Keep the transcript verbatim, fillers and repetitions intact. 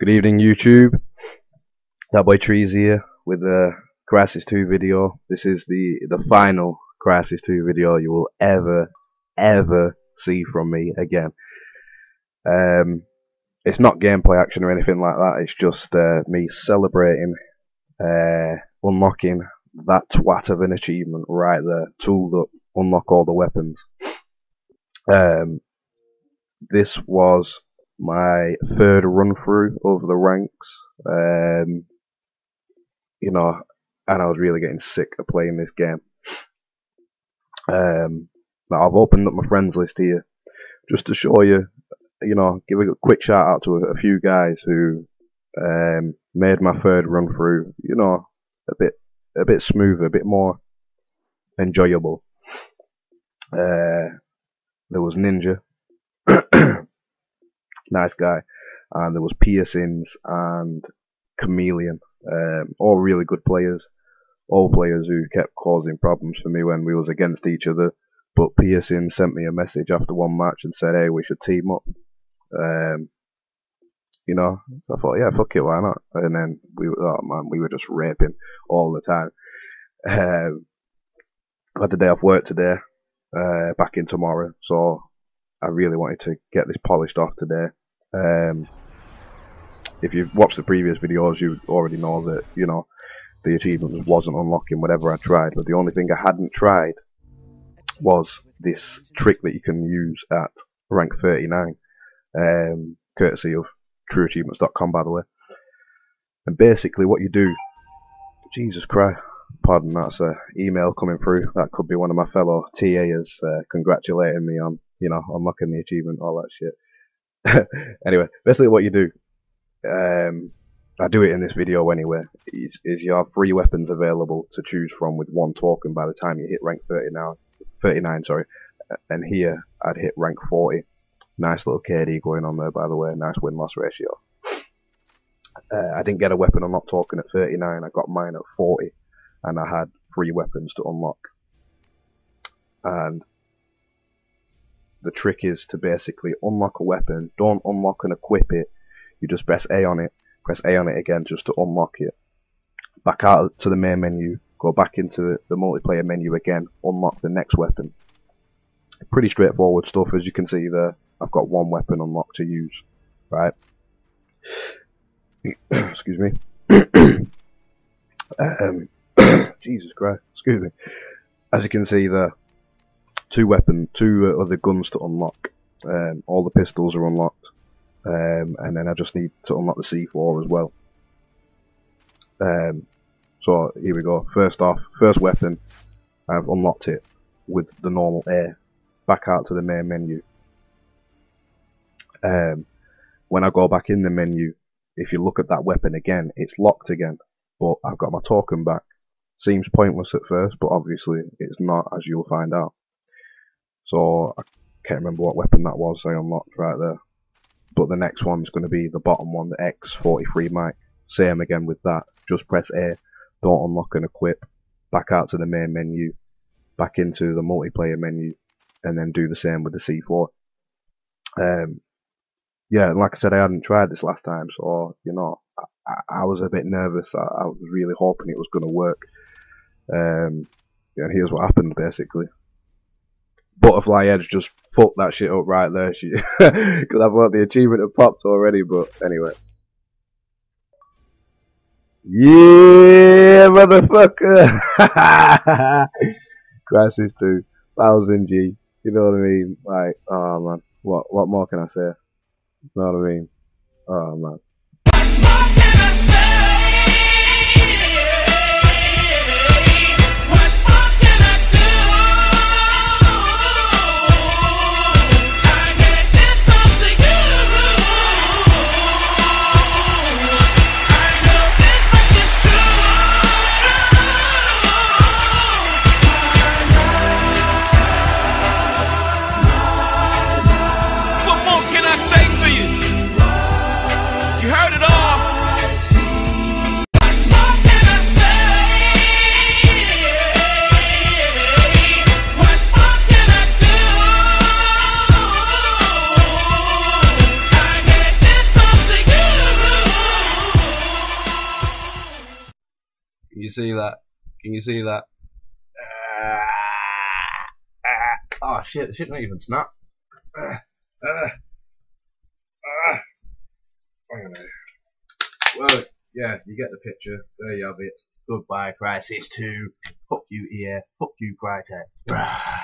Good evening, YouTube. That boy Trees here with a Crysis two video. This is the the final Crysis two video you will ever ever see from me again. Um, it's not gameplay action or anything like that. It's just uh, me celebrating uh, unlocking that twat of an achievement right there. Tool that unlock all the weapons. Um, this was my third run through of the ranks. Um, you know, and I was really getting sick of playing this game. Um, now I've opened up my friends list here just to show you, you know, give a quick shout out to a, a few guys who um, made my third run through, you know, a bit a bit smoother, a bit more enjoyable. Uh, there was Ninja. Nice guy. And there was Piercings and Chameleon. Um, all really good players. All players who kept causing problems for me when we was against each other. But Pearson sent me a message after one match and said, hey, we should team up. Um, you know, so I thought, yeah, fuck it, why not? And then we were, oh man, we were just raping all the time. Um, I had the day off work today, uh, back in tomorrow, so I really wanted to get this polished off today. Um, if you've watched the previous videos, you already know that, you know, the achievement wasn't unlocking whatever I tried, but the only thing I hadn't tried was this trick that you can use at rank thirty-nine, um, courtesy of true achievements dot com, by the way. And basically what you do, Jesus Christ, pardon, that's an email coming through. That could be one of my fellow T A's uh, congratulating me on, you know, unlocking the achievement, all that shit. Anyway, basically what you do, um, I do it in this video anyway, is, is you have three weapons available to choose from with one token by the time you hit rank thirty-nine, sorry, and here I'd hit rank forty. Nice little K D going on there, by the way, nice win-loss ratio. Uh, I didn't get a weapon unlock token at thirty-nine, I got mine at forty, and I had three weapons to unlock. And the trick is to basically unlock a weapon, don't unlock and equip it, you just press A on it, press A on it again just to unlock it. Back out to the main menu, go back into the multiplayer menu again, unlock the next weapon. Pretty straightforward stuff, as you can see there. I've got one weapon unlocked to use, right? Excuse me. um, Jesus Christ, excuse me. As you can see there, two weapon, two uh, other guns to unlock. Um, all the pistols are unlocked, um, and then I just need to unlock the C four as well. Um, So here we go, first off, first weapon, I've unlocked it with the normal A, back out to the main menu. Um, when I go back in the menu, if you look at that weapon again, it's locked again, but I've got my token back. Seems pointless at first, but obviously it's not, as you'll find out. So I can't remember what weapon that was I unlocked right there, but the next one's going to be the bottom one, the X forty-three mic. Same again with that, just press A. Don't unlock and equip, back out to the main menu, back into the multiplayer menu, and then do the same with the C four. Um, yeah, and like I said, I hadn't tried this last time, so, you know, I, I was a bit nervous. I, I was really hoping it was going to work. Um, yeah, and here's what happened, basically. Butterfly Edge just fucked that shit up right there, because I've got the achievement had popped already, but anyway. Yeah, motherfucker! Crysis two, one thousand G. You know what I mean? Like, oh man, what what more can I say? You know what I mean? Oh man. You you see that? Can you see that? Oh shit, it shouldn't even snap. Well, yeah, you get the picture. There you have it. Goodbye, Crysis two. Fuck you, E A. Fuck you, Crytek.